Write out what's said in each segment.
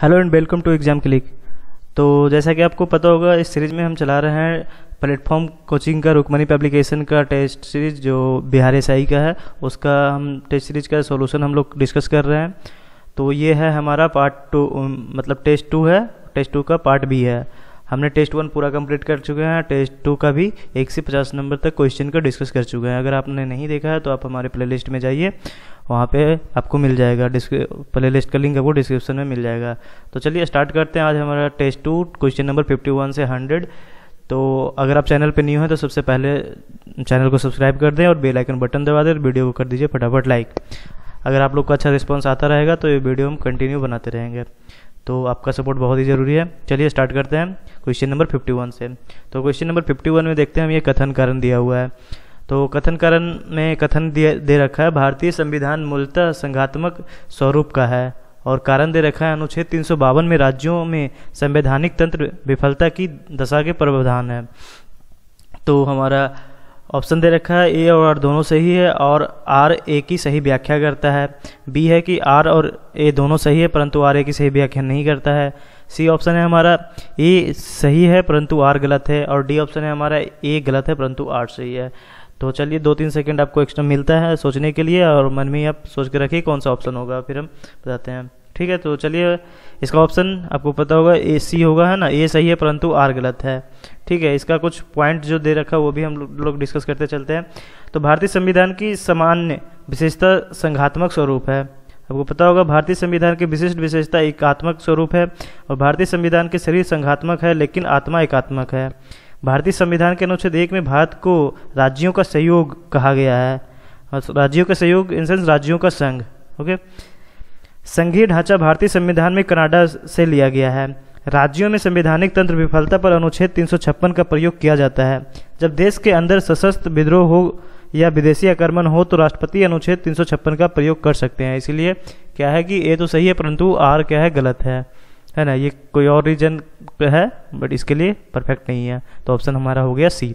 Hello and welcome to Exam Click. तो जैसा कि आपको पता होगा, इस सीरीज़ में हम चला रहे हैं प्लेटफॉर्म कोचिंग का रुकमनी पब्लिकेशन का टेस्ट सीरीज़ जो बिहार एसआई का है, उसका हम टेस्ट सीरीज़ का सॉल्यूशन हम लोग डिस्कस कर रहे हैं। तो ये है हमारा पार्ट 2, मतलब टेस्ट 2 है, टेस्ट 2 का पार्ट B है। हमने टेस्ट 1 पूरा कंप्लीट कर चुके हैं, टेस्ट 2 का भी 1 से 50 नंबर तक क्वेश्चन का डिस्कस कर चुके हैं। अगर आपने नहीं देखा है तो आप हमारे प्लेलिस्ट में जाइए, वहाँ पे आपको मिल जाएगा, प्लेलिस्ट का लिंक आपको डिस्क्रिप्शन में मिल जाएगा। तो चलिए स्टार्ट करते हैं। आज हमारा टेस्ट 2 क्वेश्चन नंबर 51 से 100। तो अगर आप चैनल पर न्यू हैं तो सबसे पहले चैनल को सब्सक्राइब कर दें और बेल आइकन बटन दबा दें और वीडियो को कर दीजिए फटाफट लाइक। अगर आप लोग का अच्छा रिस्पॉन्स आता रहेगा तो ये वीडियो हम कंटिन्यू बनाते रहेंगे, तो आपका सपोर्ट बहुत ही ज़रूरी है। चलिए स्टार्ट करते हैं क्वेश्चन नंबर 51 से। तो क्वेश्चन नंबर 51 में देखते हैं, हमें कथन कारण दिया हुआ है। तो कथन कारण में कथन दे रखा है, भारतीय संविधान मूलतः संघात्मक स्वरूप का है, और कारण दे रखा है अनुच्छेद 352 में राज्यों में संवैधानिक तंत्र विफलता की दशा के प्रावधान है। तो हमारा ऑप्शन दे रखा है ए और आर दोनों सही है, और आर ए की सही व्याख्या करता है। बी है कि आर और ए दोनों सही है परंतु आर ए की सही व्याख्या नहीं करता है। सी ऑप्शन है हमारा ए सही है परंतु आर गलत है, और डी ऑप्शन है हमारा ए गलत है परंतु आर सही है। तो चलिए 2-3 सेकंड आपको एक्स्ट्रा मिलता है सोचने के लिए, और मन में आप सोच के रखिए कौन सा ऑप्शन होगा, फिर हम बताते हैं, ठीक है। तो चलिए, इसका ऑप्शन आपको पता होगा ए सी होगा, है ना। ए सही है परंतु आर गलत है, ठीक है। इसका कुछ पॉइंट जो दे रखा है वो भी हम लोग डिस्कस करते चलते हैं। तो भारतीय संविधान की सामान्य विशेषता संघात्मक स्वरूप है, आपको पता होगा। भारतीय संविधान की विशिष्ट विशेषता एकात्मक स्वरूप है, और भारतीय संविधान के शरीर संघात्मक है लेकिन आत्मा एकात्मक है। भारतीय संविधान के अनुच्छेद 1 में भारत को राज्यों का सहयोग कहा गया है, राज्यों का सहयोग इन सेंस राज्यों का संघ, ओके। संघीय ढांचा भारतीय संविधान में कनाडा से लिया गया है। राज्यों में संवैधानिक तंत्र विफलता पर अनुच्छेद 356 का प्रयोग किया जाता है। जब देश के अंदर सशस्त्र विद्रोह हो या विदेशी आक्रमण हो तो राष्ट्रपति अनुच्छेद 356 का प्रयोग कर सकते हैं। इसीलिए क्या है कि ए तो सही है परंतु आर क्या है गलत है ना। ये कोई और रीजन है बट इसके लिए परफेक्ट नहीं है, तो ऑप्शन हमारा हो गया सी,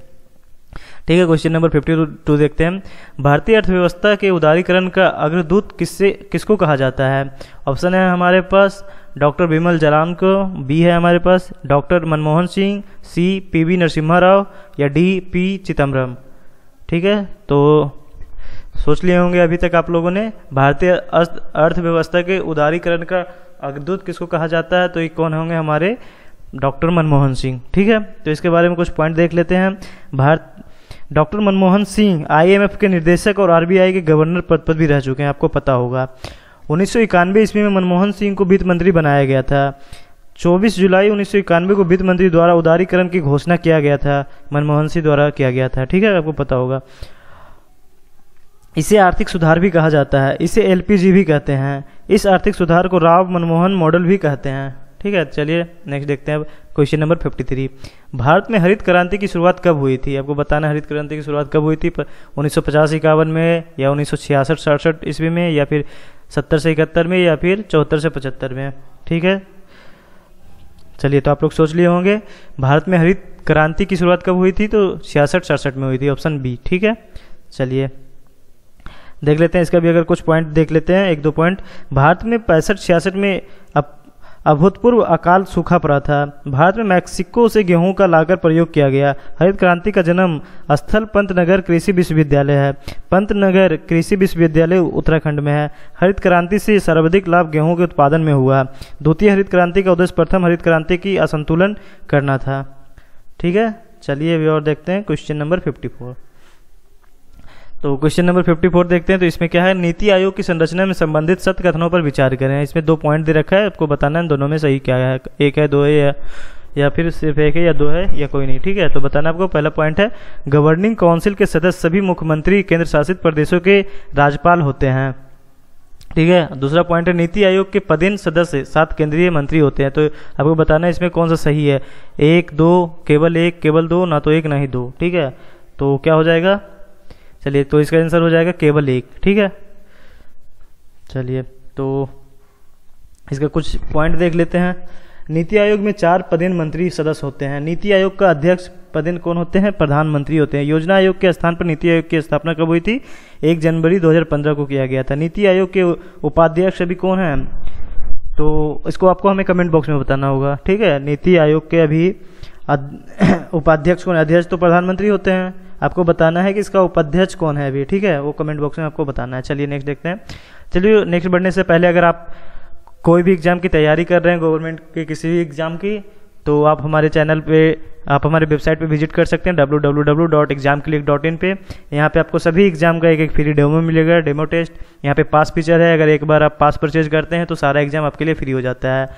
ठीक है। क्वेश्चन नंबर 52 देखते हैं, भारतीय अर्थव्यवस्था के उदारीकरण का अग्रदूत किसको कहा जाता है। ऑप्शन है हमारे पास डॉक्टर बिमल जलान को, बी है हमारे पास doctor Manmohan Singh, C PV Narasimha Rao, या डी पी चिदम्बरम, ठीक है। तो सोच लिए होंगे अभी तक आप लोगों ने, भारतीय अर्थव्यवस्था के उदारीकरण का अग्रदूत किसको कहा जाता है, तो ये कौन होंगे हमारे डॉक्टर मनमोहन सिंह, ठीक है। तो इसके बारे में कुछ पॉइंट देख लेते हैं। डॉक्टर मनमोहन सिंह आईएमएफ के निर्देशक और आरबीआई के गवर्नर पद पर भी रह चुके हैं, आपको पता होगा। 1991 ईस्वी में मनमोहन सिंह को वित्त मंत्री बनाया गया था। 24 जुलाई 1991 को वित्त मंत्री द्वारा उदारीकरण की घोषणा किया गया था, मनमोहन सिंह द्वारा किया गया था, ठीक है, आपको पता होगा। इसे आर्थिक सुधार भी कहा जाता है, इसे एलपीजी भी कहते हैं, इस आर्थिक सुधार को राव मनमोहन मॉडल भी कहते हैं, ठीक है। चलिए नेक्स्ट देखते हैं क्वेश्चन नंबर 53, भारत में हरित क्रांति की शुरुआत कब हुई थी। आपको बताना है हरित क्रांति की शुरुआत कब हुई थी, 1950-51 में, या 1966-67 ईस्वी में, या फिर 70 से 71 में, या फिर 74 से 75 में, ठीक है। चलिए, तो आप लोग सोच लिए होंगे भारत में हरित क्रांति की शुरुआत कब हुई थी, तो 66-67 में हुई थी, ऑप्शन बी, ठीक है। चलिए देख लेते हैं इसका भी अगर कुछ पॉइंट देख लेते हैं, 1-2 पॉइंट। भारत में 65-66 में अभूतपूर्व अकाल सूखा पड़ा था। भारत में मैक्सिको से गेहूं का लाकर प्रयोग किया गया। हरित क्रांति का जन्म स्थल पंतनगर कृषि विश्वविद्यालय है, पंतनगर कृषि विश्वविद्यालय उत्तराखंड में है। हरित क्रांति से सर्वाधिक लाभ गेहूं के उत्पादन में हुआ। द्वितीय हरित क्रांति का उद्देश्य प्रथम हरित क्रांति की असंतुलन करना था, ठीक है। चलिए अभी और देखते हैं क्वेश्चन नंबर 54। तो क्वेश्चन नंबर 54 देखते हैं, तो इसमें क्या है, नीति आयोग की संरचना में संबंधित 7 कथनों पर विचार करें। इसमें 2 पॉइंट दे रखा है, आपको बताना है दोनों में सही क्या है, 1 है 2 है या फिर सिर्फ 1 है या 2 है या कोई नहीं, ठीक है। तो बताना आपको, पहला पॉइंट है गवर्निंग काउंसिल के सदस्य सभी मुख्यमंत्री केंद्र शासित प्रदेशों के राज्यपाल होते हैं, ठीक है। दूसरा पॉइंट है नीति आयोग के पदेन सदस्य 7 केंद्रीय मंत्री होते हैं। तो आपको बताना है इसमें कौन सा सही है, 1, 2, केवल 1, केवल 2, ना तो 1 ना ही 2, ठीक है। तो क्या हो जाएगा, चलिए, तो इसका आंसर हो जाएगा केवल 1, ठीक है। चलिए, तो इसका कुछ पॉइंट देख लेते हैं। नीति आयोग में 4 पदेन मंत्री सदस्य होते हैं। नीति आयोग का अध्यक्ष पदेन कौन होते हैं, प्रधानमंत्री होते हैं। योजना आयोग के स्थान पर नीति आयोग की स्थापना कब हुई थी, 1 जनवरी 2015 को किया गया था। नीति आयोग के उपाध्यक्ष अभी कौन है, तो इसको आपको हमें कमेंट बॉक्स में बताना होगा, ठीक है। नीति आयोग के अभी उपाध्यक्ष कौन है? अध्यक्ष तो प्रधानमंत्री होते हैं, आपको बताना है कि इसका उपाध्यक्ष कौन है अभी, ठीक है, वो कमेंट बॉक्स में आपको बताना है। चलिए नेक्स्ट देखते हैं। चलिए नेक्स्ट बढ़ने से पहले अगर आप कोई भी एग्ज़ाम की तैयारी कर रहे हैं, गवर्नमेंट के किसी भी एग्ज़ाम की, तो आप हमारे चैनल पे, आप हमारे वेबसाइट पे विजिट कर सकते हैं www.examclick.in पे। यहाँ पे आपको सभी एग्जाम का एक एक फ्री डेमो मिलेगा, डेमो टेस्ट। यहाँ पे पास फीचर है, अगर एक बार आप पास परचेज करते हैं तो सारा एग्जाम आपके लिए फ्री हो जाता है।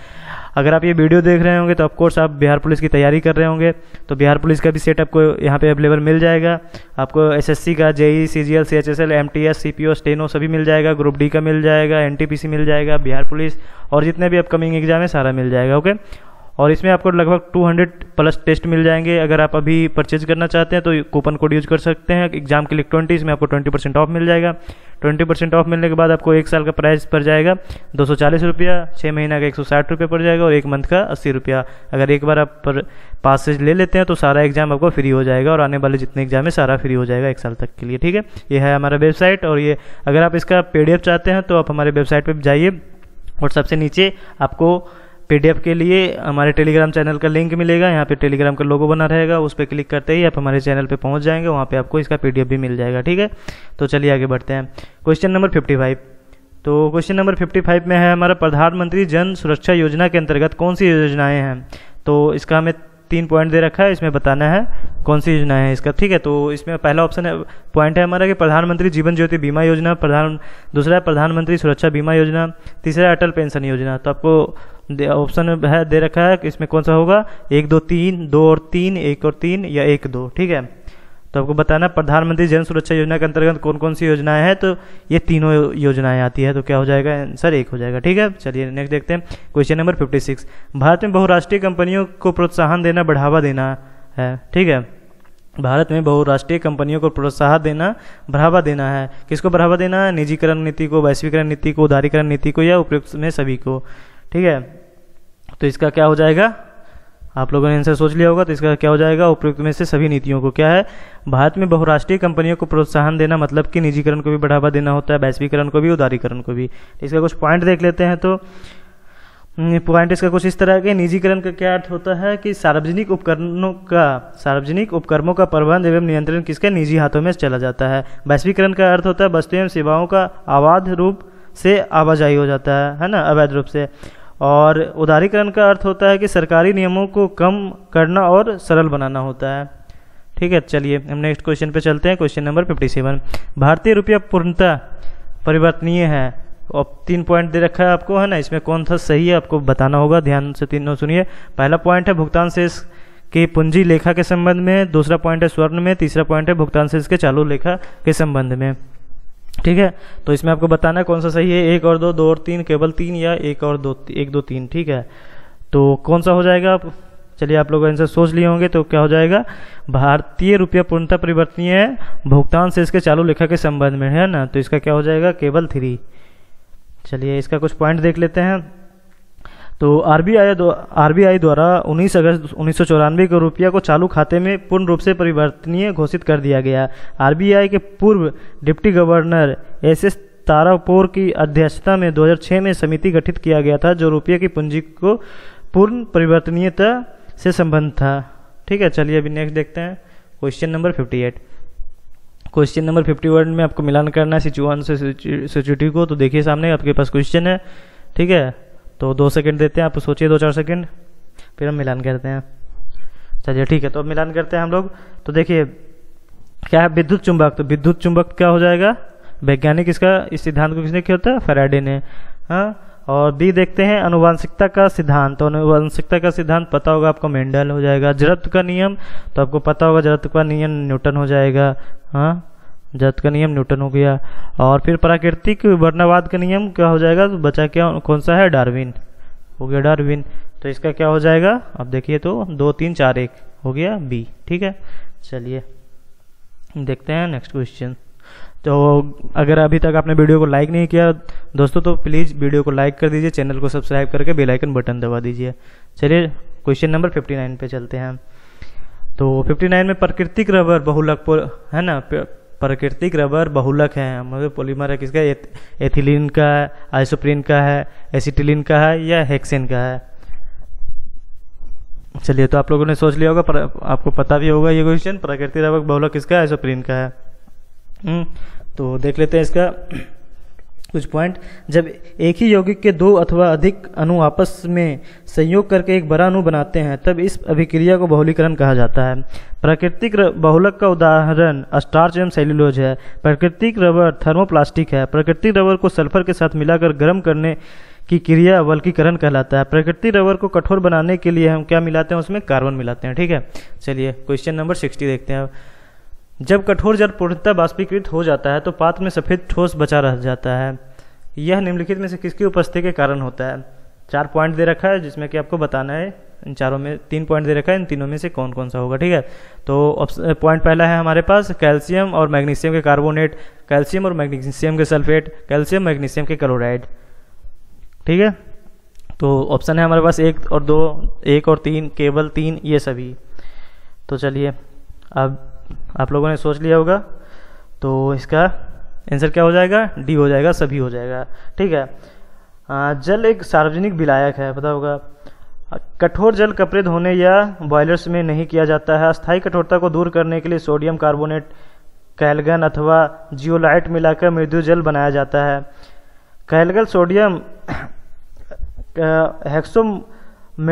अगर आप ये वीडियो देख रहे होंगे तो ऑफकोर्स आप बिहार पुलिस की तैयारी कर रहे होंगे, तो बिहार पुलिस का भी सेट आपको यहाँ पे अवेलेबल मिल जाएगा। आपको SSC का, JEE, CGL, CHSL, MTS, CPO, steno सभी मिल जाएगा, ग्रुप डी का मिल जाएगा, NTPC मिल जाएगा, बिहार पुलिस और जितने भी अपकमिंग एग्जाम है सारा मिल जाएगा, ओके। और इसमें आपको लगभग 200 प्लस टेस्ट मिल जाएंगे। अगर आप अभी परचेज करना चाहते हैं तो कूपन कोड यूज कर सकते हैं, एग्जाम क्लिक 20, इसमें आपको 20% ऑफ मिल जाएगा। 20% ऑफ मिलने के बाद आपको एक साल का प्राइस पड़ जाएगा 240 रुपया, 6 महीना का 160 रुपये पड़ जाएगा और 1 मंथ का 80 रुपया। अगर एक बार आप पास ले लेते हैं तो सारा एग्जाम आपको फ्री हो जाएगा और आने वाले जितने एग्जाम है सारा फ्री हो जाएगा 1 साल तक के लिए, ठीक है। ये है हमारा वेबसाइट, और ये अगर आप इसका PDF चाहते हैं तो आप हमारे वेबसाइट पर जाइए और सबसे नीचे आपको PDF के लिए हमारे टेलीग्राम चैनल का लिंक मिलेगा। यहाँ पे टेलीग्राम का लोगो बना रहेगा, उस पर क्लिक करते ही आप हमारे चैनल पे पहुँच जाएंगे, वहाँ पे आपको इसका PDF भी मिल जाएगा, ठीक है। तो चलिए आगे बढ़ते हैं। क्वेश्चन नंबर 55, तो क्वेश्चन नंबर 55 में है हमारा, प्रधानमंत्री जन सुरक्षा योजना के अंतर्गत कौन सी योजनाएँ हैं? तो इसका हमें 3 पॉइंट दे रखा है, इसमें बताना है कौन सी योजना है इसका, ठीक है। तो इसमें पहला ऑप्शन है, पॉइंट है हमारा कि प्रधानमंत्री जीवन ज्योति बीमा योजना, दूसरा है प्रधानमंत्री सुरक्षा बीमा योजना, तीसरा अटल पेंशन योजना। तो आपको ऑप्शन है दे रखा है कि इसमें कौन सा होगा, 1, 2, 3, 2 और 3, 1 और 3 या 1, 2, ठीक है। तो आपको बताना प्रधानमंत्री जन सुरक्षा योजना के अंतर्गत कौन कौन सी योजनाएं हैं, तो ये तीनों योजनाएं आती है, तो क्या हो जाएगा, आंसर 1 हो जाएगा, ठीक है। चलिए नेक्स्ट देखते हैं। क्वेश्चन नंबर 56, भारत में बहुराष्ट्रीय कंपनियों को प्रोत्साहन देना, बढ़ावा देना है, ठीक है। भारत में बहुराष्ट्रीय कंपनियों को प्रोत्साहन देना, बढ़ावा देना है। किसको बढ़ावा देना है? निजीकरण नीति को, वैश्वीकरण नीति को, उदारीकरण नीति को या उपयुक्त में सभी को, ठीक है। तो इसका क्या हो जाएगा, आप लोगों ने आंसर सोच लिया होगा, तो इसका क्या हो जाएगा, उपयुक्त में से सभी नीतियों को। क्या है, भारत में बहुराष्ट्रीय कंपनियों को प्रोत्साहन देना मतलब कि निजीकरण को भी बढ़ावा देना होता है, वैश्वीकरण को भी, उदारीकरण को भी। इसका कुछ पॉइंट देख लेते हैं, तो पॉइंट इसका कुछ इस तरह के, निजीकरण का क्या अर्थ होता है कि सार्वजनिक उपक्रमों का प्रबंध एवं नियंत्रण किसके निजी हाथों में चला जाता है। वैश्वीकरण का अर्थ होता है वस्तु एवं सेवाओं का अवैध रूप से आवाजाही हो जाता है ना, अवैध रूप से। और उदारीकरण का अर्थ होता है कि सरकारी नियमों को कम करना और सरल बनाना होता है, ठीक है। चलिए हम नेक्स्ट क्वेश्चन पे चलते हैं। क्वेश्चन नंबर 57, भारतीय रुपया पूर्णतः परिवर्तनीय है। अब 3 पॉइंट दे रखा है आपको, है ना, इसमें कौन सा सही है आपको बताना होगा, ध्यान से तीनों सुनिए। पहला पॉइंट है भुगतान शेष के पूंजी लेखा के संबंध में, दूसरा पॉइंट है स्वर्ण में, तीसरा पॉइंट है भुगतान शेष के चालू लेखा के संबंध में, ठीक है। तो इसमें आपको बताना है कौन सा सही है, 1 और 2, 2 और 3, केवल 3 या 1 और 2, 1, 2, 3, ठीक है। तो कौन सा हो जाएगा, आप चलिए आप लोग आंसर सोच लिए होंगे, तो क्या हो जाएगा, भारतीय रुपया पूर्णतः परिवर्तनीय है भुगतान शेष के चालू लेखा के संबंध में, है ना। तो इसका क्या हो जाएगा, केवल 3। चलिए इसका कुछ पॉइंट देख लेते हैं, तो आरबीआई द्वारा 19 अगस्त 1994 को रुपया को चालू खाते में पूर्ण रूप से परिवर्तनीय घोषित कर दिया गया। आरबीआई के पूर्व डिप्टी गवर्नर SS तारापोर की अध्यक्षता में 2006 में समिति गठित किया गया था, जो रुपये की पूंजी को पूर्ण परिवर्तनीयता से संबंध था, ठीक है। चलिए अभी नेक्स्ट देखते हैं। क्वेश्चन नंबर 58, क्वेश्चन नंबर 51 में आपको मिलान करना है सिचुएशन से सिचुएटिव को। तो देखिए सामने आपके पास क्वेश्चन है, ठीक है। तो 2 सेकंड देते हैं, आप सोचिए 2-4 सेकंड, फिर हम मिलान करते हैं। चलिए ठीक है, तो अब मिलान करते हैं हम लोग। तो देखिए क्या है, विद्युत चुंबक। तो विद्युत चुंबक क्या हो जाएगा, वैज्ञानिक इसका, इस सिद्धांत को किसने किया होता है, फैराडे ने, हाँ। और बी देखते हैं, अनुवांशिकता का सिद्धांत। तो अनुवांशिकता का सिद्धांत पता होगा आपको, मेंडल हो जाएगा। जड़त्व का नियम, तो आपको पता होगा जड़त्व का नियम न्यूटन हो जाएगा, हाँ, जड़त्व का नियम न्यूटन हो गया। और फिर प्राकृतिक वर्णवाद का नियम क्या हो जाएगा, तो बचा क्या कौन सा है, डार्विन हो गया, डार्विन। तो इसका क्या हो जाएगा, अब देखिए, तो 2, 3, 4, 1 हो गया बी, ठीक है। चलिए देखते हैं नेक्स्ट क्वेश्चन। तो अगर अभी तक आपने वीडियो को लाइक नहीं किया दोस्तों, तो प्लीज़ वीडियो को लाइक कर दीजिए, चैनल को सब्सक्राइब करके बेल आइकन बटन दबा दीजिए। चलिए क्वेश्चन नंबर 59 पे चलते हैं। तो 59 में प्राकृतिक रबर बहुलक, है ना, प्राकृतिक रबर बहुलक है, मतलब पॉलीमर है किसका, एथिलीन का है, आइसोप्रीन का है, एसिटिलीन का है या हेक्सेन का है। चलिए तो आप लोगों ने सोच लिया होगा, आपको पता भी होगा ये क्वेश्चन, प्राकृतिक रबर बहुलक किसका है, आइसोप्रीन का है। तो देख लेते हैं इसका कुछ पॉइंट। जब एक ही यौगिक के दो अथवा अधिक अणु आपस में संयोग करके एक बड़ा अणु बनाते हैं तब इस अभिक्रिया को बहुलीकरण कहा जाता है। प्राकृतिक बहुलक का उदाहरण स्टार्च एवं सेल्यूलोज है। प्राकृतिक रबर थर्मोप्लास्टिक है। प्राकृतिक रबर को सल्फर के साथ मिलाकर गर्म करने की क्रिया वल्कीकरण कहलाता है। प्राकृतिक रबर को कठोर बनाने के लिए हम क्या मिलाते हैं, उसमें कार्बन मिलाते हैं। ठीक है, चलिए क्वेश्चन नंबर 60 देखते हैं। जब कठोर जल पूर्णतः बाष्पीकृत हो जाता है तो पात्र में सफ़ेद ठोस बचा रह जाता है। यह निम्नलिखित में से किसकी उपस्थिति के कारण होता है। 4 पॉइंट दे रखा है जिसमें कि आपको बताना है, इन चारों में 3 पॉइंट दे रखा है, इन तीनों में से कौन कौन सा होगा। ठीक है, तो पॉइंट पहला है हमारे पास कैल्शियम और मैग्नीशियम के कार्बोनेट, कैल्शियम और मैग्नीशियम के सल्फेट, कैल्शियम मैग्नीशियम के क्लोराइड। ठीक है, तो ऑप्शन है हमारे पास 1 और 2, 1 और 3, केवल 3, ये सभी। तो चलिए अब आप लोगों ने सोच लिया होगा, तो इसका आंसर क्या हो जाएगा, डी हो जाएगा, सभी हो जाएगा। ठीक है, जल एक सार्वजनिक विलायक है, पता होगा। कठोर जल कपरेद होने या बॉयलर्स में नहीं किया जाता है। अस्थायी कठोरता को दूर करने के लिए सोडियम कार्बोनेट, कैलगन अथवा जियोलाइट मिलाकर मृदु जल बनाया जाता है। कैलगन सोडियम हेक्सोम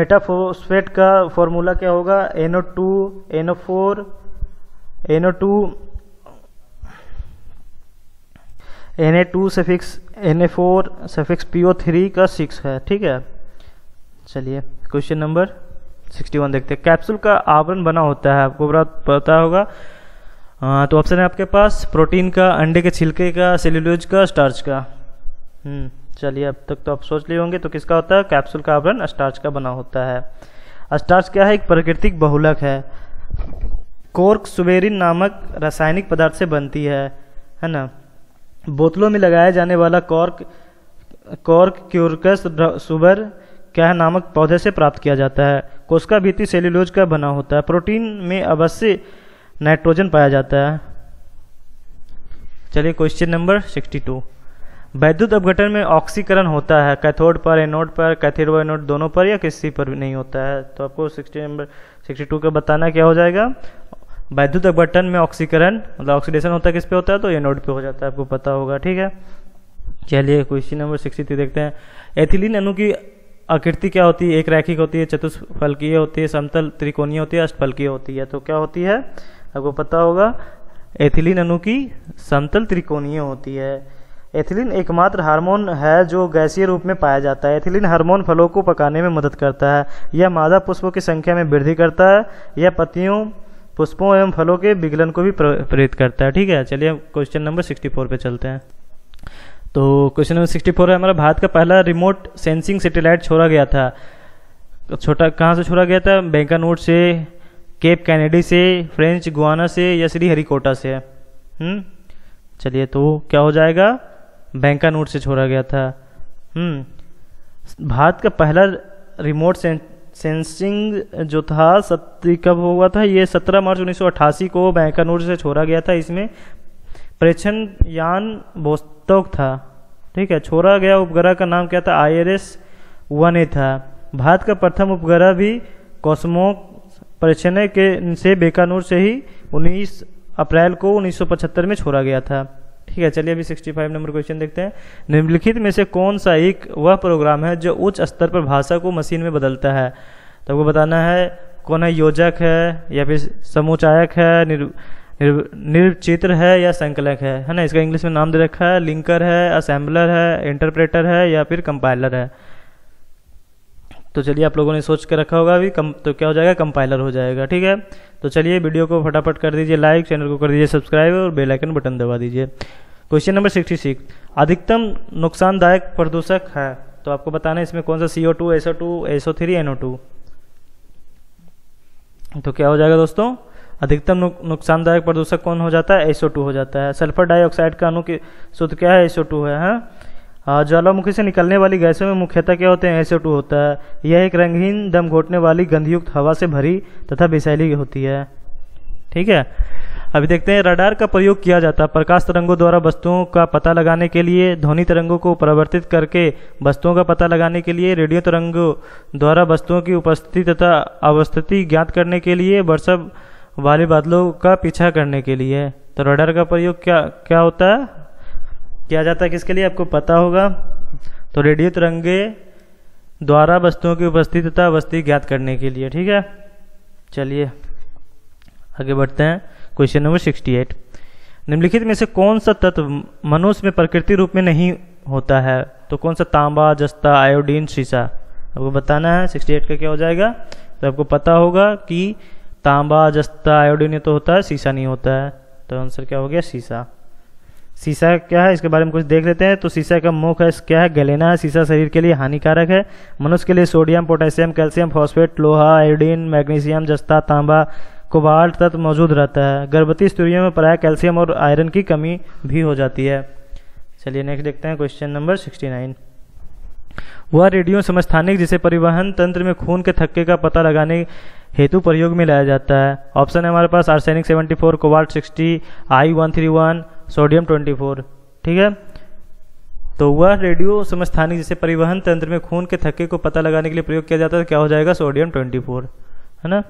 मेटाफोस्फेट का फॉर्मूला क्या होगा, NO2 NO4 NA2 suffix NA4 suffix PO3 का 6 है। ठीक है, चलिए क्वेश्चन नंबर 61 देखते हैं। कैप्सूल का आवरण बना होता है, आपको पता होगा। तो ऑप्शन है आपके पास प्रोटीन का, अंडे के छिलके का, सेल्यूलोज का, स्टार्च का। चलिए अब तक तो आप सोच लिए होंगे, तो किसका होता है, कैप्सूल का आवरण स्टार्च का बना होता है। स्टार्च क्या है, एक प्राकृतिक बहुलक है। कोर्क सुबेरिन नामक रासायनिक पदार्थ से बनती है ना। बोतलों में लगाया जाने वाला कॉर्क क्यूरकस सुबर क्या नामक पौधे से प्राप्त किया जाता है। कोशिका भित्ति सेल्यूलोज का बना होता है। प्रोटीन में अवश्य नाइट्रोजन पाया जाता है। चलिए क्वेश्चन नंबर 62। वैद्युत अपघटन में ऑक्सीकरण होता है कैथोड पर, एनोड पर, कैथोड व एनोड दोनों पर या किसी पर भी नहीं होता है। तो आपको 62 का बताना क्या हो जाएगा, वैद्युत अपघटन में ऑक्सीकरण मतलब ऑक्सीडेशन होता है, किस पे होता है, तो एनोड पे हो जाता है, आपको पता होगा। ठीक है, चलिए क्वेश्चन नंबर 63 देखते हैं। एथिलीन अणु की आकृति क्या होती है, एक रैखिक होती है, चतुष्फलकीय होती है, समतल त्रिकोणीय होती है, अष्टफलकीय होती है। तो क्या होती है, आपको पता होगा, एथिलीन अणु की समतल त्रिकोणीय होती है। एथिलीन एकमात्र हार्मोन है जो गैसीय रूप में पाया जाता है। एथिलीन हार्मोन फलों को पकाने में मदद करता है। यह मादा पुष्पों की संख्या में वृद्धि करता है। यह पत्तियों, पुष्पों एवं फलों के विघटन को भी प्रेरित करता है। ठीक है, चलिए क्वेश्चन नंबर 64 पे चलते हैं। तो क्वेश्चन नंबर 64 है हमारा, भारत का पहला रिमोट सेंसिंग सेटेलाइट छोड़ा गया था। छोटा कहाँ से छोड़ा गया था, बैंकानूट से, केप कैनेडी से, फ्रेंच गुआना से या श्रीहरिकोटा से। चलिए तो क्या हो जाएगा, बैंकानूट से छोड़ा गया था। भारत का पहला रिमोट सेंसिंग जो था कब हुआ था, ये 17 मार्च 1988 को बैंकानूट से छोड़ा गया था। इसमें प्रेक्षण यान बोस्तोक था। ठीक है, छोड़ा गया उपग्रह का नाम क्या था, IRS-1A था। भारत का प्रथम उपग्रह भी कॉस्मो प्रेक्षण के से बैंकानूट से ही 19 अप्रैल 1975 में छोड़ा गया था। ठीक है, चलिए अभी 65 नंबर क्वेश्चन देखते हैं। निम्नलिखित में से कौन सा एक वह प्रोग्राम है जो उच्च स्तर पर भाषा को मशीन में बदलता है। तो आपको बताना है कौन है, योजक है या फिर समूचायक है, निर्चित्र है या संकलक है ना। इसका इंग्लिश में नाम दे रखा है, लिंकर है, असेंबलर है, इंटरप्रेटर है या फिर कंपाइलर है। तो चलिए आप लोगों ने सोच कर रखा होगा अभी, तो क्या हो जाएगा, कंपाइलर हो जाएगा। ठीक है, तो चलिए वीडियो को फटाफट कर दीजिए लाइक, चैनल को कर दीजिए सब्सक्राइब और बेल आइकन बटन दबा दीजिए। क्वेश्चन नंबर 66, अधिकतम नुकसानदायक प्रदूषक है। तो आपको बताना है इसमें कौन सा, CO2, SO2, SO3, NO2। तो क्या हो जाएगा दोस्तों, अधिकतम नुकसानदायक प्रदूषक कौन हो जाता है, SO2 हो जाता है। सल्फर डाइऑक्साइड का अणु के शुद्ध क्या है, SO2 है। ज्वालामुखी से निकलने वाली गैसों में मुख्यतः क्या होते हैं, SO2 होता है। यह एक रंगहीन, दम घोटने वाली, गंधयुक्त हवा से भरी तथा विषैली होती है। ठीक है, अभी देखते हैं रडार का प्रयोग किया जाता है प्रकाश तरंगों द्वारा वस्तुओं का पता लगाने के लिए, ध्वनि तरंगों को परिवर्तित करके वस्तुओं का पता लगाने के लिए, रेडियो तरंगों द्वारा वस्तुओं की उपस्थिति तथा अवस्थिति ज्ञात करने के लिए, वर्षा वाले बादलों का पीछा करने के लिए। तो रडार का प्रयोग क्या होता है, किया जाता है किसके लिए, आपको पता होगा। तो रेडियो तरंगे द्वारा वस्तुओं की उपस्थिति तथा अवस्थिति ज्ञात करने के लिए। ठीक है, चलिए आगे बढ़ते हैं। क्वेश्चन नंबर 68, निम्नलिखित में से कौन सा तत्व मनुष्य में प्रकृति रूप में नहीं होता है? तो कौन सा, तांबा, जस्ता, आयोडीन, शीशा। आपको बताना है 68 का क्या हो जाएगा। तो आपको पता होगा कि तांबा, जस्ता, आयोडीन तो होता है, शीशा नहीं होता है। तो आंसर क्या हो गया, शीशा। शीशा क्या है इसके बारे में कुछ देख लेते हैं। तो शीशा का मुख्य क्या है, गैलेना है। शीशा शरीर के लिए हानिकारक है। मनुष्य के लिए सोडियम, पोटेशियम, कैल्शियम, फॉस्फेट, लोहा, आयोडीन, मैग्नीशियम, जस्ता, तांबा, कोबाल्ट तत्व मौजूद रहता है। गर्भवती स्त्रियों में प्रायः कैल्शियम और आयरन की कमी भी हो जाती है। चलिए नेक्स्ट देखते हैं क्वेश्चन नंबर 69। वह रेडियो समस्थानिक जिसे परिवहन तंत्र में खून के थक्के का पता लगाने हेतु प्रयोग में लाया जाता है। ऑप्शन है हमारे पास आर्सेनिक 74, कोबाल्ट 60, I-131, सोडियम 24। ठीक है, तो वह रेडियो समस्थानिक जिसे परिवहन तंत्र में खून के थक्के को पता लगाने के लिए प्रयोग किया जाता है, क्या हो जाएगा, सोडियम 24, है ना।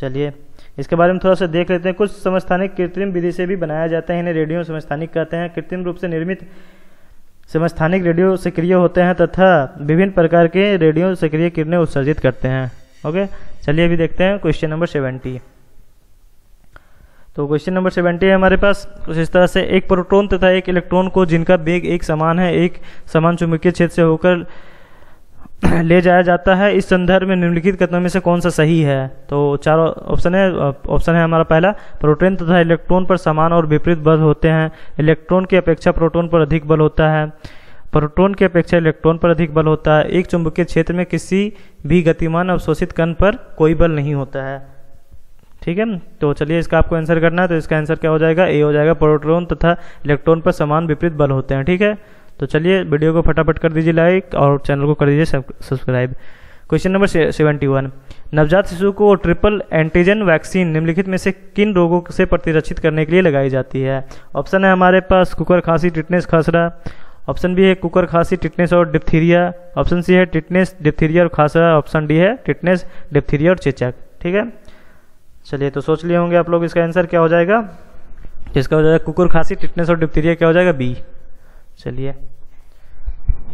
चलिए इसके बारे में थोड़ा सा देख लेते हैं। कुछ समस्थानिक कृत्रिम विधि से भी बनाया जाता है, इन्हें रेडियो समस्थानिक कहते हैं। कृत्रिम रूप से निर्मित समस्थानिक रेडियो सक्रिय होते हैं तथा विभिन्न प्रकार के रेडियो सक्रिय किरणें उत्सर्जित करते हैं। ओके, चलिए अभी देखते हैं क्वेश्चन नंबर 70। तो क्वेश्चन नंबर 70 है हमारे पास कुछ इस तरह से, एक प्रोटॉन तथा एक इलेक्ट्रॉन को जिनका वेग एक समान है, एक समान चुंबकीय क्षेत्र से होकर ले जाया जाता है। इस संदर्भ में निम्नलिखित कथनों में से कौन सा सही है? तो चारों ऑप्शन है। ऑप्शन है हमारा पहला, प्रोटॉन तथा इलेक्ट्रॉन पर समान और विपरीत बल होते हैं। इलेक्ट्रॉन की अपेक्षा प्रोटॉन पर अधिक बल होता है, प्रोटॉन की अपेक्षा इलेक्ट्रॉन पर अधिक बल होता है। एक चुंबकीय क्षेत्र में किसी भी गतिमान अवशोषित कण पर कोई बल नहीं होता है। ठीक है, तो चलिए इसका आपको आंसर करना है। तो इसका आंसर क्या हो जाएगा, ए हो जाएगा। प्रोटॉन तथा इलेक्ट्रॉन पर समान विपरीत बल होते हैं। ठीक है, तो चलिए वीडियो को फटाफट कर दीजिए लाइक और चैनल को कर दीजिए सब्सक्राइब। क्वेश्चन नंबर 71, नवजात शिशु को ट्रिपल एंटीजन वैक्सीन निम्नलिखित में से किन रोगों से प्रतिरक्षित करने के लिए लगाई जाती है? ऑप्शन है हमारे पास कुकर, खांसी, टिटनेस, खसरा। ऑप्शन बी है कुकर, खांसी, टिटनेस और डिप्थीरिया। ऑप्शन सी है टिटनेस, डिप्थीरिया और खांसरा। ऑप्शन डी है टिटनेस, डिप्थीरिया और चेचक। ठीक है, चलिए तो सोच लिए होंगे आप लोग इसका आंसर क्या हो जाएगा। इसका हो जाएगा कुकुर, खांसी, टिटनेस और डिप्थीरिया, क्या हो जाएगा, बी। चलिए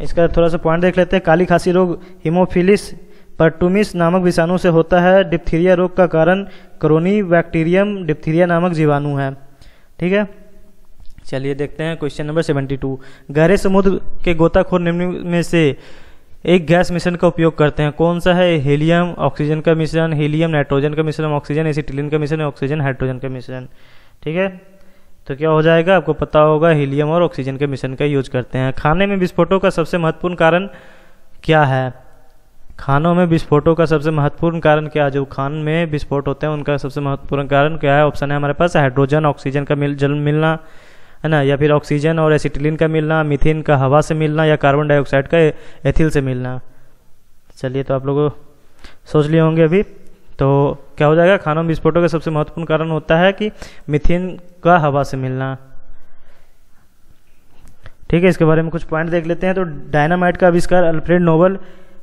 इसका थोड़ा सा पॉइंट देख लेते हैं। काली खांसी रोग हीमोफिलिस पर्टुमिस नामक विषाणु से होता है। डिप्थीरिया रोग का कारण क्रोनीबैक्टीरियम डिप्थीरिया नामक जीवाणु है। ठीक है, चलिए देखते हैं क्वेश्चन नंबर 72, गहरे समुद्र के गोताखोर निम्न में से एक गैस मिश्रण का उपयोग करते हैं। कौन सा है, हीलियम ऑक्सीजन का मिश्रण, हीलियम नाइट्रोजन का मिश्रण, ऑक्सीजन एसिटिलीन का मिश्रण, ऑक्सीजन हाइड्रोजन का मिश्रण। ठीक है, तो क्या हो जाएगा, आपको पता होगा हीलियम और ऑक्सीजन के मिश्रण का यूज करते हैं। खाने में विस्फोटों का सबसे महत्वपूर्ण कारण क्या है? खानों में विस्फोटों का सबसे महत्वपूर्ण कारण क्या है? जो खान में विस्फोट होते हैं उनका सबसे महत्वपूर्ण कारण क्या है? ऑप्शन है हमारे पास हाइड्रोजन, ऑक्सीजन का मिलना, है ना, या फिर ऑक्सीजन और एसिटिलीन का मिलना, मीथेन का हवा से मिलना, या कार्बन डाइऑक्साइड का एथिल से मिलना। चलिए तो आप लोगों सोच लिए होंगे अभी। तो क्या हो जाएगा, खानों में विस्फोटों का सबसे महत्वपूर्ण कारण होता है कि मीथेन का हवा से मिलना। ठीक है, इसके बारे में कुछ पॉइंट देख लेते हैं। तो डायनामाइट का आविष्कार अल्फ्रेड नोबल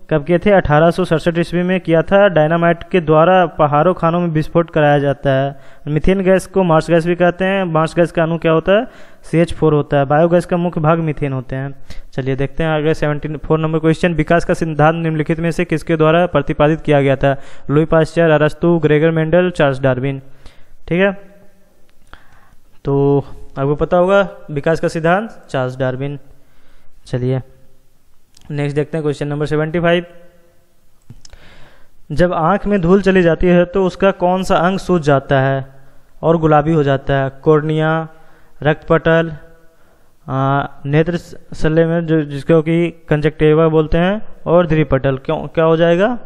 कब किए थे? 1867 ईस्वी में किया था। डायनामाइट के द्वारा पहाड़ों खानों में विस्फोट कराया जाता है। मीथेन गैस को मार्स गैस भी कहते हैं। मार्स गैस का अणु क्या होता है, CH4 होता है। बायोगैस का मुख्य भाग मीथेन होते हैं। चलिए देखते हैं आगे 74 नंबर क्वेश्चन, विकास का सिद्धांत निम्नलिखित में से किसके द्वारा प्रतिपादित किया गया था? लुई पाश्चर, अरस्तु, ग्रेगर मेंडल, चार्ल्स डार्विन। ठीक है, तो आपको पता होगा विकास का सिद्धांत, चार्ल्स डार्विन। चलिए नेक्स्ट देखते हैं क्वेश्चन नंबर 75, जब आंख में धूल चली जाती है तो उसका कौन सा अंग सूज जाता है और गुलाबी हो जाता है? कॉर्निया, रक्तपटल, नेत्र सले में जो जिसको कि कंजक्टिवा बोलते हैं, और ध्रीपटल। क्यों क्या हो जाएगा?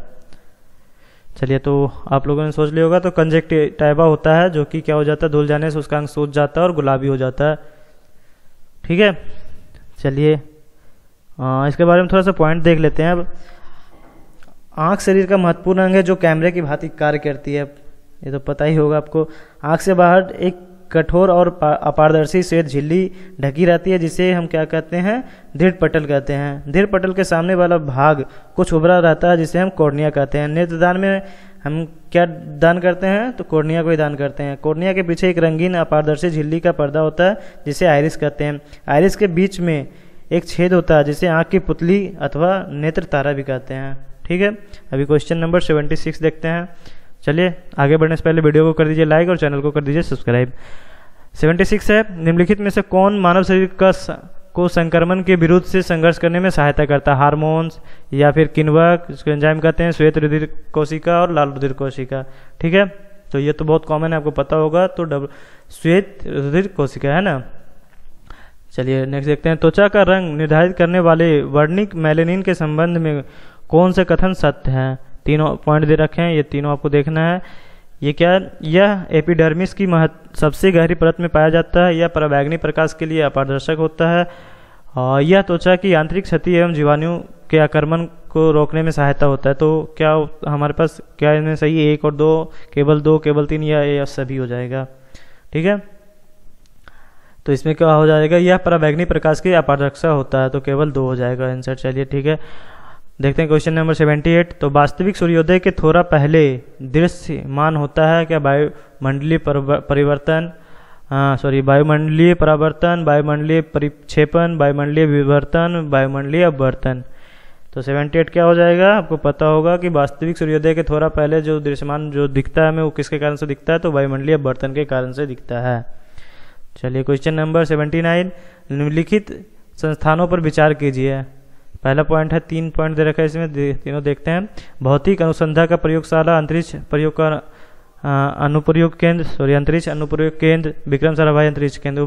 चलिए तो आप लोगों ने सोच लिया होगा। तो कंजक्टिवा होता है जो कि क्या हो जाता है, धूल जाने से उसका अंग सूज जाता है और गुलाबी हो जाता है। ठीक है, चलिए इसके बारे में थोड़ा सा पॉइंट देख लेते हैं। अब आँख शरीर का महत्वपूर्ण अंग है जो कैमरे की भांति कार्य करती है, ये तो पता ही होगा आपको। आँख से बाहर एक कठोर और अपारदर्शी श्वेत झिल्ली ढकी रहती है, जिसे हम क्या कहते हैं, दृढ़ पटल कहते हैं। दृढ़ पटल के सामने वाला भाग कुछ उभरा रहता है, जिसे हम कॉर्निया कहते हैं। नेत्रदान में हम क्या दान करते हैं, तो कॉर्निया को ही दान करते हैं। कॉर्निया के पीछे एक रंगीन अपारदर्शी झिल्ली का पर्दा होता है, जिसे आइरिस कहते हैं। आइरिस के बीच में एक छेद होता है, जिसे आँख की पुतली अथवा नेत्र तारा भी कहते हैं। ठीक है, अभी क्वेश्चन नंबर 76 देखते हैं। चलिए आगे बढ़ने से पहले वीडियो को कर दीजिए लाइक और चैनल को कर दीजिए सब्सक्राइब। 76 है, निम्नलिखित में से कौन मानव शरीर को संक्रमण के विरुद्ध से संघर्ष करने में सहायता करता है? हार्मोन्स या फिर किण्वक, जिसको एंजाइम कहते हैं, श्वेत रुधिर कोशिका और लाल रुधिर कोशिका। ठीक है, तो ये तो बहुत कॉमन है, आपको पता होगा, तो श्वेत रुधिर कोशिका है ना। चलिए नेक्स्ट देखते हैं, त्वचा का रंग निर्धारित करने वाले वर्णिक मेलेनिन के संबंध में कौन से कथन सत्य हैं? तीनों पॉइंट दे रखे हैं, ये तीनों आपको देखना है। ये क्या, यह एपिडर्मिस की सबसे गहरी परत में पाया जाता है। यह पराबैंगनी प्रकाश के लिए अपारदर्शक होता है। और यह त्वचा की आंतरिक क्षति एवं जीवाणुओं के आक्रमण को रोकने में सहायता होता है। तो क्या हमारे पास, क्या इनमें सही है? एक और दो, केवल तीन, या सभी हो जाएगा। ठीक है, तो इसमें क्या हो जाएगा, यह पराबैंगनी प्रकाश की अपारदर्शक होता है, तो केवल दो हो जाएगा आंसर। चलिए ठीक है, देखते हैं क्वेश्चन नंबर 78। तो वास्तविक सूर्योदय के थोड़ा पहले दृश्यमान होता है क्या? वायुमंडलीय परिवर्तन, वायुमंडलीय परावर्तन, वायुमंडलीय परिक्षेपण, वायुमंडलीय विवर्तन, वायुमंडलीय अपवर्तन। तो 78 क्या हो जाएगा, आपको पता होगा कि वास्तविक सूर्योदय के थोड़ा पहले जो दृश्यमान जो दिखता है हमें, वो किसके कारण से दिखता है, तो वायुमंडलीय अपवर्तन के कारण से दिखता है। चलिए क्वेश्चन नंबर 79, निम्नलिखित संस्थानों पर विचार कीजिए। पहला पॉइंट है, तीन पॉइंट दे रखा है, इसमें तीनों देखते हैं। भौतिक अनुसंधान का प्रयोगशाला, अंतरिक्ष प्रयोग का अनुप्रयोग केंद्र, अंतरिक्ष अनुप्रयोग केंद्र, विक्रमशाला हवाई अंतरिक्ष केंद्र।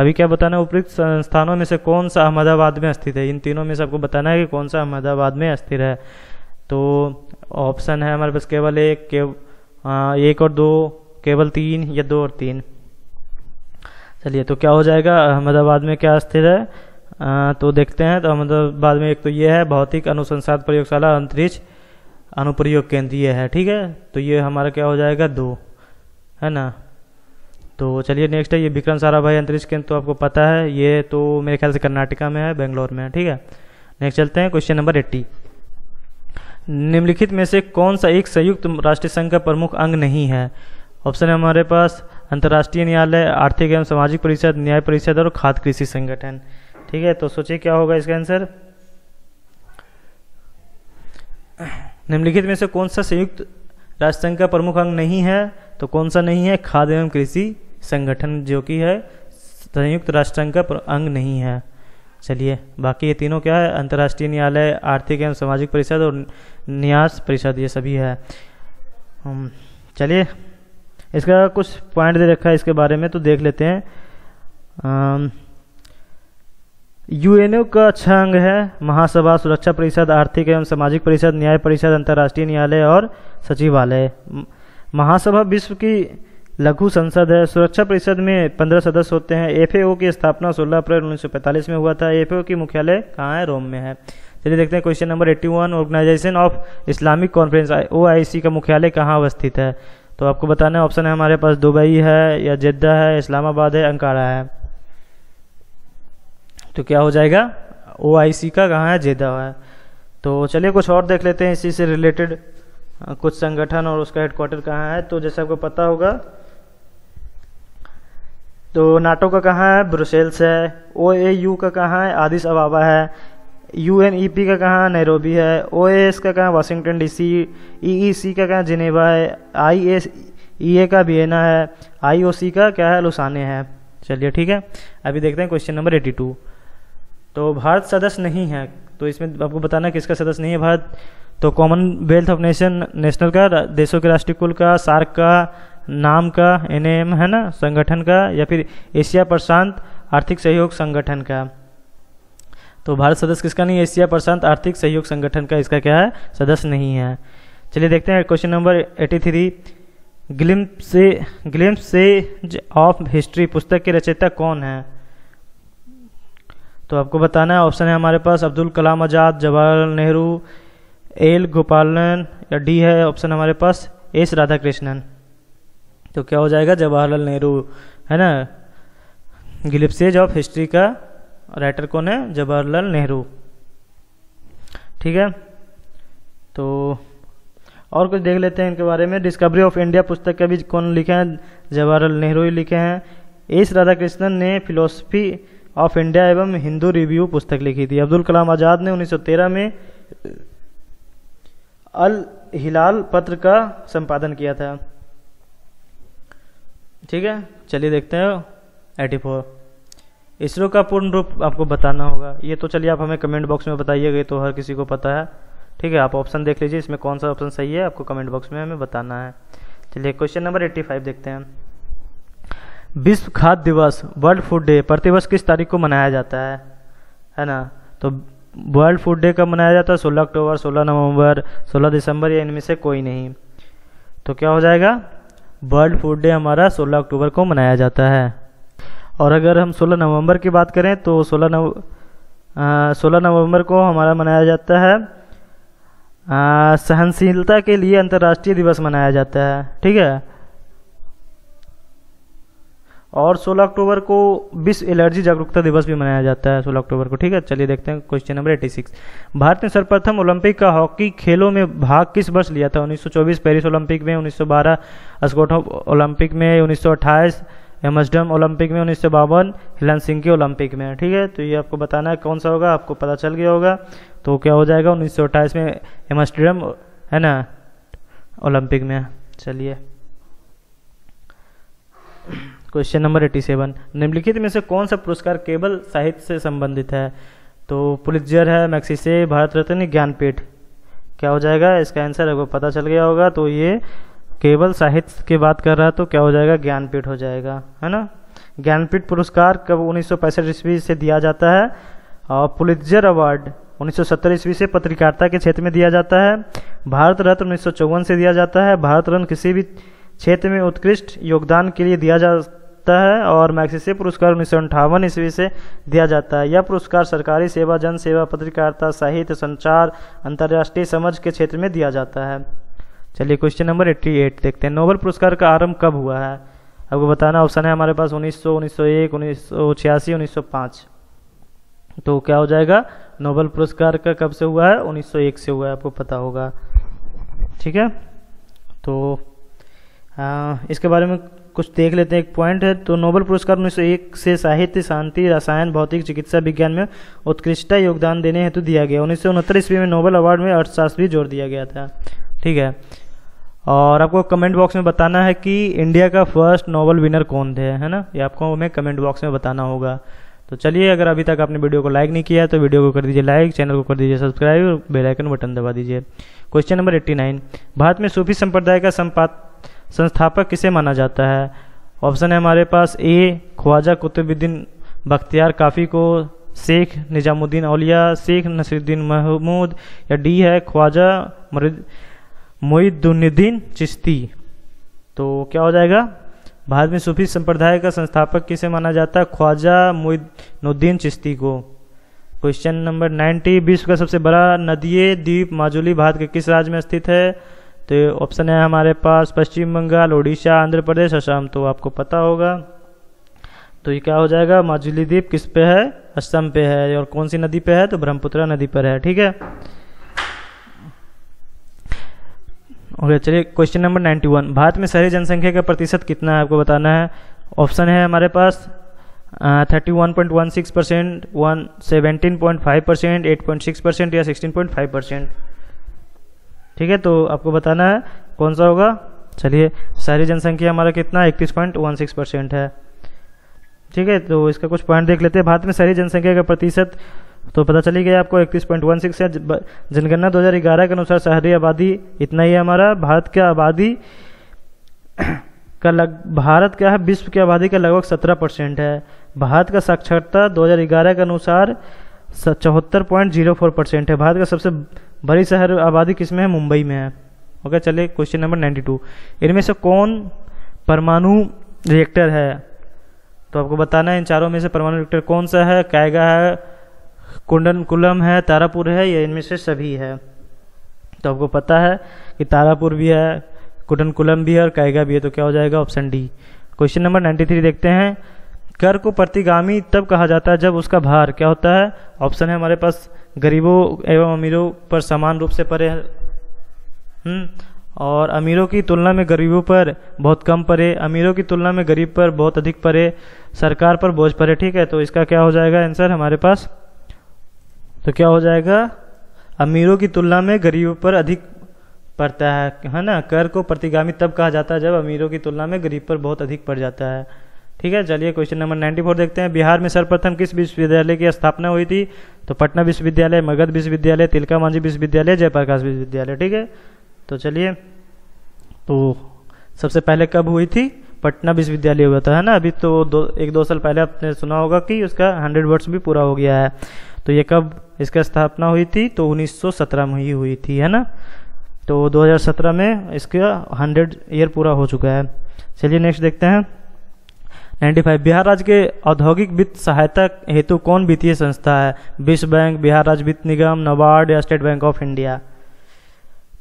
अभी क्या बताना है, उपयुक्त संस्थानों में से कौन सा अहमदाबाद में स्थित है? इन तीनों में से आपको बताना है कि कौन सा अहमदाबाद में स्थित है। तो ऑप्शन है हमारे पास केवल एक और दो, केवल तीन, या दो और तीन। चलिए, तो क्या हो जाएगा, अहमदाबाद में क्या स्थित है, तो देखते हैं। तो अहमदाबाद में एक तो ये है, भौतिक अनुसंधान प्रयोगशाला, अंतरिक्ष अनुप्रयोग केंद्र, ये है। ठीक है, तो ये हमारा क्या हो जाएगा, दो, है ना। तो चलिए नेक्स्ट है, ये विक्रमशाला हवाई अंतरिक्ष केंद्र, तो आपको पता है, ये तो मेरे ख्याल से कर्नाटका में है, बेंगलोर में है। ठीक है, नेक्स्ट चलते हैं क्वेश्चन नंबर 80। निम्नलिखित में से कौन सा एक संयुक्त राष्ट्र संघ का प्रमुख अंग नहीं है? ऑप्शन है हमारे पास, अंतर्राष्ट्रीय न्यायालय, आर्थिक एवं सामाजिक परिषद, न्याय परिषद और खाद्य कृषि संगठन। ठीक है, तो सोचिए क्या होगा इसका आंसर। निम्नलिखित में से कौन सा संयुक्त राष्ट्र संघ का प्रमुख अंग नहीं है? तो कौन सा नहीं है, खाद्य एवं कृषि संगठन, जो कि है संयुक्त राष्ट्र संघ का अंग नहीं है। चलिए, बाकी ये तीनों क्या है, अंतर्राष्ट्रीय न्यायालय, आर्थिक एवं सामाजिक परिषद और न्याय परिषद, ये सभी है। चलिए, इसका कुछ पॉइंट दे रखा है इसके बारे में, तो देख लेते हैं। यूएनओ का अच्छा अंग है महासभा, सुरक्षा परिषद, आर्थिक एवं सामाजिक परिषद, न्याय परिषद, अंतर्राष्ट्रीय न्यायालय और सचिवालय। महासभा विश्व की लघु संसद है। सुरक्षा परिषद में 15 सदस्य होते हैं। एफएओ की स्थापना 16 अप्रैल 1945 में हुआ था। एफएओ की मुख्यालय कहाँ है, रोम में है। चलिए देखते हैं question number 81। Organisation of Islamic Conference, OIC का मुख्यालय कहाँ अवस्थित है? तो आपको बताना है, ऑप्शन है हमारे पास, दुबई है, या जिद्दा है, इस्लामाबाद है, अंकारा है। तो क्या हो जाएगा, ओआईसी का कहाँ है, जेदा है। तो चलिए कुछ और देख लेते हैं इसी से रिलेटेड, कुछ संगठन और उसका हेडक्वार्टर कहाँ है। तो जैसे आपको पता होगा, तो नाटो का कहाँ है, ब्रुसेल्स है। ओएयू का कहाँ है, आदिस अबाबा है। यूएनईपी का कहाँ, नैरोबी है। ओएएस का कहाँ, वाशिंगटन डीसी। ईईसी का कहाँ, जिनेवा है। आईएसईए का वियना है। आईओसी का क्या है, लुसाने है। चलिए ठीक है, अभी देखते हैं क्वेश्चन नंबर 82। तो भारत सदस्य नहीं है, तो इसमें आपको बताना किसका सदस्य नहीं है भारत। तो कॉमनवेल्थ ऑफ नेशन, नेशनल का, देशों के राष्ट्रीय कुल का, सार्क का, नाम का, एनएएम है ना संगठन का, या फिर एशिया प्रशांत आर्थिक सहयोग संगठन का। तो भारत सदस्य किसका नहीं है, एशिया प्रशांत आर्थिक सहयोग संगठन का, इसका क्या है, सदस्य नहीं है। चलिए देखते हैं question number 83। Glimpses of History पुस्तक के रचयिता कौन है? तो आपको बताना है, ऑप्शन है हमारे पास, अब्दुल कलाम आज़ाद, जवाहरलाल नेहरू, एल गोपालन, या डी है ऑप्शन हमारे पास, एस राधाकृष्णन। तो क्या हो जाएगा, जवाहरलाल नेहरू। है ना, ग्लिप्सेज ऑफ हिस्ट्री का राइटर कौन है, जवाहरलाल नेहरू। ठीक है, तो और कुछ देख लेते हैं इनके बारे में। डिस्कवरी ऑफ इंडिया पुस्तक का भी कौन लिखे हैं, जवाहरलाल नेहरू ही लिखे हैं। एस राधाकृष्णन ने फिलोसफी ऑफ इंडिया एवं हिंदू रिव्यू पुस्तक लिखी थी। अब्दुल कलाम आज़ाद ने 1913 में अल हिलाल पत्र का संपादन किया था। ठीक है, चलिए देखते हैं 84 इसरो का पूर्ण रूप आपको बताना होगा। ये तो चलिए आप हमें कमेंट बॉक्स में बताइएगा, तो हर किसी को पता है। ठीक है, आप ऑप्शन देख लीजिए इसमें कौन सा ऑप्शन सही है, आपको कमेंट बॉक्स में हमें बताना है। चलिए क्वेश्चन नंबर 85 देखते हैं। विश्व खाद्य दिवस वर्ल्ड फूड डे प्रतिवर्ष किस तारीख को मनाया जाता है, है ना। तो वर्ल्ड फूड डे कब मनाया जाता है, 16 अक्टूबर, 16 नवंबर, 16 दिसंबर या इनमें से कोई नहीं। तो क्या हो जाएगा, वर्ल्ड फूड डे हमारा 16 अक्टूबर को मनाया जाता है। और अगर हम 16 नवंबर की बात करें तो 16 नवंबर को हमारा मनाया जाता है सहनशीलता के लिए अंतर्राष्ट्रीय दिवस मनाया जाता है। ठीक है, और 16 अक्टूबर को विश्व एलर्जी जागरूकता दिवस भी मनाया जाता है, 16 अक्टूबर को। ठीक है, चलिए देखते हैं क्वेश्चन नंबर 86। भारत ने सर्वप्रथम ओलंपिक का हॉकी खेलों में भाग किस वर्ष लिया था, 1924 पेरिस ओलंपिक में, 1912 स्कॉटलैंड ओलंपिक में, 1928 एम्स्टर्डम ओलंपिक में, 1952 हेलसिंकी ओलंपिक में। ठीक है, तो ये आपको बताना है कौन सा होगा, आपको पता चल गया होगा। तो क्या हो जाएगा, 1928 में एम्स्टर्डम, है ना, ओलंपिक में। चलिए क्वेश्चन नंबर 87। निम्नलिखित में से कौन सा पुरस्कार केवल साहित्य से संबंधित है, तो पुलित्जर है, मैग्सेसे, भारत रत्न, ज्ञानपीठ। क्या हो जाएगा, इसका आंसर आपको पता चल गया होगा। तो ये केवल साहित्य की बात कर रहा है, तो क्या हो जाएगा, ज्ञानपीठ हो जाएगा, है ना। ज्ञानपीठ पुरस्कार कब, 1965 ईस्वी से दिया जाता है। और पुलित्जर अवार्ड 1970 ईस्वी से पत्रकारिता के क्षेत्र में दिया जाता है। भारत रत्न 1954 से दिया जाता है। भारत रत्न किसी भी क्षेत्र में उत्कृष्ट योगदान के लिए दिया जाता है। और मैग्सेसे पुरस्कार 1958 ईस्वी से दिया जाता है। यह पुरस्कार सरकारी सेवा, जन सेवा, पत्रकारिता, साहित्य, संचार, अंतर्राष्ट्रीय समझ के क्षेत्र में दिया जाता है। चलिए क्वेश्चन नंबर 88 देखते हैं। नोबेल पुरस्कार का आरंभ कब हुआ है, आपको बताना। ऑप्शन है हमारे पास 1900, 1901, 1986, 1905। तो क्या हो जाएगा, नोबेल पुरस्कार का कब से हुआ है, 1901 से हुआ है, आपको पता होगा। ठीक है, तो इसके बारे में कुछ देख लेते हैं, एक पॉइंट है। तो नोबेल पुरस्कार 1901 से साहित्य, शांति, रसायन, भौतिक, चिकित्सा विज्ञान में उत्कृष्टता योगदान देने हेतु दिया गया। 1969 ईस्वी में नोबेल अवार्ड में अर्थशास्त्र भी जोड़ दिया गया था। ठीक है, और आपको कमेंट बॉक्स में बताना है कि इंडिया का फर्स्ट नोबेल विनर कौन थे, है ना। ये आपको हमें कमेंट बॉक्स में बताना होगा। तो चलिए, अगर अभी तक आपने वीडियो को लाइक नहीं किया तो वीडियो को कर दीजिए लाइक, चैनल को कर दीजिए सब्सक्राइब और बेल आइकन बटन दबा दीजिए। Question number 89। भारत में सूफी संप्रदाय का संस्थापक किसे माना जाता है। ऑप्शन है हमारे पास ए ख्वाजा कुतुबुद्दीन बख्तियार काफी को, शेख निजामुद्दीन औलिया, शेख नसीरुद्दीन महमूद, या डी है ख्वाजा मोइनुद्दीन चिश्ती। तो क्या हो जाएगा, भारत में सूफी संप्रदाय का संस्थापक किसे माना जाता है, ख्वाजा मोइनुद्दीन चिश्ती को। Question number 90। विश्व का सबसे बड़ा नदीय द्वीप माजुली भारत के किस राज्य में स्थित है। तो ऑप्शन है हमारे पास पश्चिम बंगाल, ओडिशा, आंध्र प्रदेश, असम। तो आपको पता होगा। तो ये क्या हो जाएगा, माजुली द्वीप किस पे है, असम पे है। और कौन सी नदी पे है, तो ब्रह्मपुत्र नदी पर है। ठीक है, ओके। चलिए क्वेश्चन नंबर 91। भारत में शहरी जनसंख्या का प्रतिशत कितना है, आपको बताना है। ऑप्शन है हमारे पास 31.16%, 17.5%, 8.6% या 16.5%। ठीक है, तो आपको बताना है कौन सा होगा। चलिए, शहरी जनसंख्या हमारा कितना, 31.16% है। ठीक है, तो इसका कुछ पॉइंट देख लेते हैं। भारत में शहरी जनसंख्या का प्रतिशत तो पता चली गया आपको, 31.16 है। जनगणना 2011 के अनुसार शहरी आबादी इतना ही है हमारा। भारत की आबादी का भारत क्या है, विश्व की आबादी का लगभग 17% है। भारत का साक्षरता 2011 के अनुसार 74.04% है। भारत का सबसे बड़ी शहर आबादी किसमें है, मुंबई में है। ओके, चलिए क्वेश्चन नंबर 92। इनमें से कौन परमाणु रिएक्टर है, तो आपको बताना है। इन चारों में से परमाणु रिएक्टर कौन सा है, कायगा है, कुंडनकुलम है, तारापुर है, या इनमें से सभी है। तो आपको पता है कि तारापुर भी है, कुंडनकुलम भी है और कायगा भी है। तो क्या हो जाएगा, ऑप्शन डी। क्वेश्चन नंबर 93 देखते हैं, कर को प्रतिगामी तब कहा जाता है जब उसका भार क्या होता है। ऑप्शन है हमारे पास गरीबों एवं अमीरों पर समान रूप से पड़े और अमीरों की तुलना में गरीबों पर बहुत कम पड़े, अमीरों की तुलना में गरीब पर बहुत अधिक पड़े, सरकार पर बोझ पड़े। ठीक है, तो इसका क्या हो जाएगा आंसर हमारे पास, तो क्या हो जाएगा अमीरों की तुलना में गरीबों पर अधिक पड़ता है ना। कर को प्रतिगामी तब कहा जाता है जब अमीरों की तुलना में गरीब पर बहुत अधिक पड़ जाता है। ठीक है, चलिए क्वेश्चन नंबर 94 देखते हैं। बिहार में सर्वप्रथम किस विश्वविद्यालय की स्थापना हुई थी? तो पटना विश्वविद्यालय, मगध विश्वविद्यालय, तिलका मांझी विश्वविद्यालय, जयप्रकाश विश्वविद्यालय। ठीक है, तो चलिए, तो सबसे पहले कब हुई थी? पटना विश्वविद्यालय हुआ था, है ना। अभी तो एक दो साल पहले आपने सुना होगा कि उसका 100 वर्ष भी पूरा हो गया है। तो ये कब इसका स्थापना हुई थी? तो 1917 में ही हुई थी, है ना। तो 2017 में इसका 100 ईयर पूरा हो चुका है। चलिए नेक्स्ट देखते हैं 95। बिहार राज्य के औद्योगिक वित्त सहायता हेतु कौन वित्तीय संस्था है? विश्व बैंक, बिहार राज्य वित्त निगम, नाबार्ड या स्टेट बैंक ऑफ इंडिया।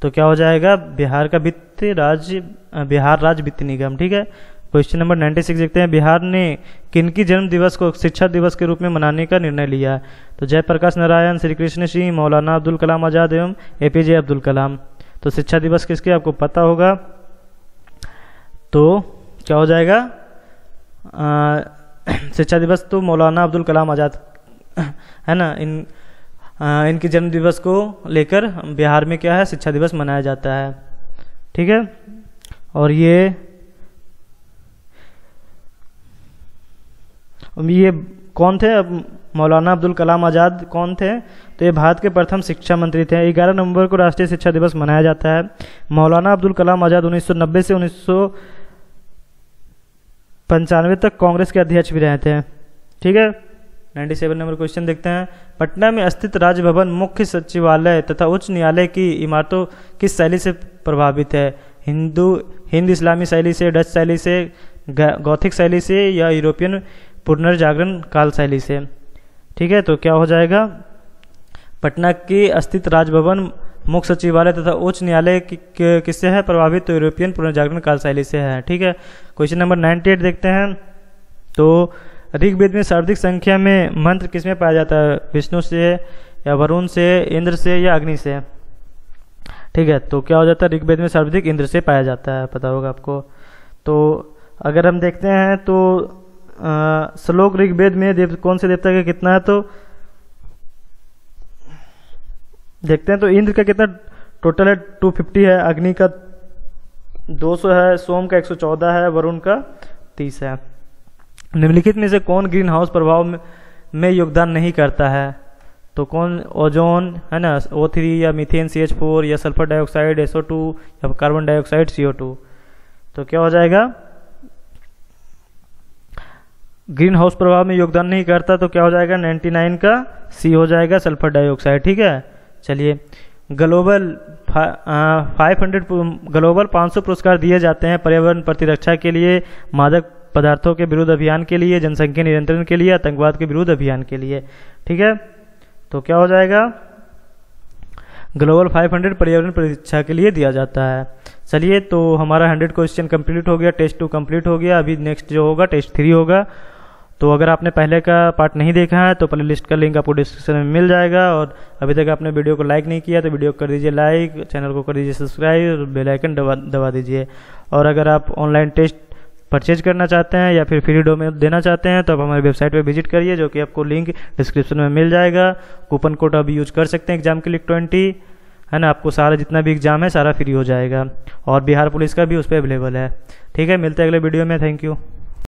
तो क्या हो जाएगा बिहार का वित्त राज्य, बिहार राज्य वित्त निगम। ठीक है, क्वेश्चन नंबर 96 देखते हैं। बिहार ने किनकी जन्म दिवस को शिक्षा दिवस के रूप में मनाने का निर्णय लिया? तो जयप्रकाश नारायण, श्री कृष्ण सिंह, मौलाना अब्दुल कलाम आज़ाद एवं एपीजे अब्दुल कलाम। तो शिक्षा दिवस किसके आपको पता होगा, तो क्या हो जाएगा शिक्षा दिवस तो मौलाना अब्दुल कलाम आज़ाद, है ना। इनके जन्म दिवस को लेकर बिहार में क्या है शिक्षा दिवस मनाया जाता है। ठीक है, और ये कौन थे? अब मौलाना अब्दुल कलाम आज़ाद कौन थे? तो ये भारत के प्रथम शिक्षा मंत्री थे। 11 नवंबर को राष्ट्रीय शिक्षा दिवस मनाया जाता है। मौलाना अब्दुल कलाम आज़ाद 1990 से 1995 तक कांग्रेस के अध्यक्ष भी रहे थे। ठीक है, 97 नंबर क्वेश्चन देखते हैं। पटना में स्थित राजभवन मुख्य सचिवालय तथा उच्च न्यायालय की इमारतों किस शैली से प्रभावित है? हिंद इस्लामी शैली से, डच शैली से, गौथिक शैली से या यूरोपियन पुनर्जागरण काल शैली से। ठीक है, तो क्या हो जाएगा पटना के स्थित राजभवन मुख्य सचिवालय तथा उच्च न्यायालय किससे है प्रभावित? तो यूरोपियन पुनर्जागरण काल शैली से है। ठीक है, क्वेश्चन नंबर 98 देखते हैं। तो ऋग्वेद में सर्वाधिक संख्या में मंत्र किसमें पाया जाता है? विष्णु से या वरुण से, इंद्र से या अग्नि से। ठीक है, तो क्या हो जाता है ऋग्वेद में सर्वाधिक इंद्र से पाया जाता है, पता होगा आपको। तो अगर हम देखते हैं तो श्लोक ऋग्वेद में कौन से देवता का कितना है, तो देखते हैं तो इंद्र का कितना टोटल है 250 है, अग्नि का 200 है, सोम का 114 है, वरुण का 30 है। निम्नलिखित में से कौन ग्रीन हाउस प्रभाव में योगदान नहीं करता है? तो कौन? ओजोन, है ना, O3 या मीथेन CH4 या सल्फर डाइऑक्साइड SO2 या कार्बन डाइऑक्साइड CO2। तो क्या हो जाएगा ग्रीन हाउस प्रभाव में योगदान नहीं करता, तो क्या हो जाएगा 99 का C हो जाएगा सल्फर डाइऑक्साइड। ठीक है, चलिए ग्लोबल 500 पुरस्कार दिए जाते हैं पर्यावरण प्रतिरक्षा के लिए, मादक पदार्थों के विरुद्ध अभियान के लिए, जनसंख्या नियंत्रण के लिए, आतंकवाद के विरुद्ध अभियान के लिए। ठीक है, तो क्या हो जाएगा ग्लोबल 500 पर्यावरण परीक्षा के लिए दिया जाता है। चलिए, तो हमारा 100 क्वेश्चन कंप्लीट हो गया, टेस्ट 2 कंप्लीट हो गया। अभी नेक्स्ट जो होगा टेस्ट 3 होगा। तो अगर आपने पहले का पार्ट नहीं देखा है तो प्ले लिस्ट का लिंक आपको डिस्क्रिप्शन में मिल जाएगा। और अभी तक आपने वीडियो को लाइक नहीं किया तो वीडियो को कर दीजिए लाइक, चैनल को कर दीजिए सब्सक्राइब और बेल आइकन दबा दीजिए। और अगर आप ऑनलाइन टेस्ट परचेज करना चाहते हैं या फिर फ्री डोमेन देना चाहते हैं तो आप हमारी वेबसाइट पर विजिट करिए, जो कि आपको लिंक डिस्क्रिप्शन में मिल जाएगा। कूपन कोड आप यूज कर सकते हैं examclick 20, है ना। आपको सारा जितना भी एग्जाम है सारा फ्री हो जाएगा और बिहार पुलिस का भी उस पर अवेलेबल है। ठीक है, मिलते हैं अगले वीडियो में। Thank you.